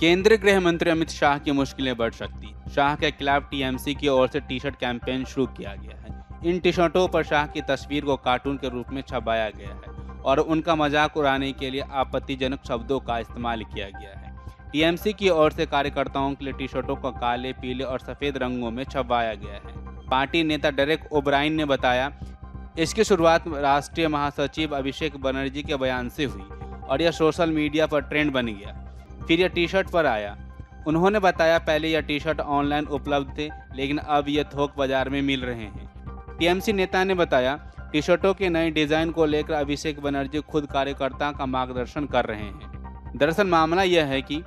केंद्रीय गृह मंत्री अमित शाह की मुश्किलें बढ़ सकती। शाह के खिलाफ टीएमसी की ओर से टी शर्ट कैंपेन शुरू किया गया है। इन टी शर्टों पर शाह की तस्वीर को कार्टून के रूप में छपाया गया है और उनका मजाक उड़ाने के लिए आपत्तिजनक शब्दों का इस्तेमाल किया गया है। टीएमसी की ओर से कार्यकर्ताओं के लिए टी शर्टों को काले, पीले और सफेद रंगों में छपवाया गया है। पार्टी नेता डेरेक ओब्रायन ने बताया, इसकी शुरुआत राष्ट्रीय महासचिव अभिषेक बनर्जी के बयान से हुई और यह सोशल मीडिया पर ट्रेंड बन गया, फिर यह टी शर्ट पर आया। उन्होंने बताया, पहले यह टी शर्ट ऑनलाइन उपलब्ध थे लेकिन अब यह थोक बाजार में मिल रहे हैं। टीएमसी नेता ने बताया, टी शर्टों के नए डिजाइन को लेकर अभिषेक बनर्जी खुद कार्यकर्ता का मार्गदर्शन कर रहे हैं। दरअसल मामला यह है कि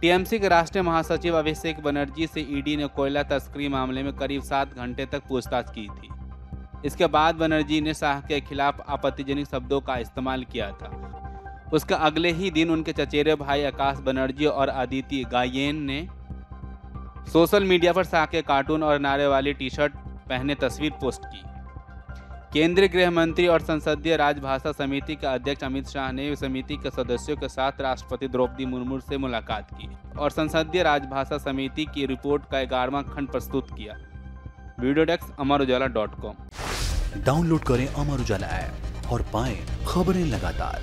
टीएमसी के राष्ट्रीय महासचिव अभिषेक बनर्जी से ईडी ने कोयला तस्करी मामले में करीब 7 घंटे तक पूछताछ की थी। इसके बाद बनर्जी ने शाह के खिलाफ आपत्तिजनक शब्दों का इस्तेमाल किया था। उसका अगले ही दिन उनके चचेरे भाई आकाश बनर्जी और आदिती गायेन ने सोशल मीडिया पर शाह के कार्टून और नारे वाली टी शर्ट पहने तस्वीर पोस्ट की। केंद्रीय गृह मंत्री और संसदीय राजभाषा समिति के अध्यक्ष अमित शाह ने समिति के सदस्यों के साथ राष्ट्रपति द्रौपदी मुर्मू से मुलाकात की और संसदीय राजभाषा समिति की रिपोर्ट का 11वां खंड प्रस्तुत किया। Video desk अमरउजाला.com। डाउनलोड करें अमर उजाला ऐप और पाएं खबरें लगातार।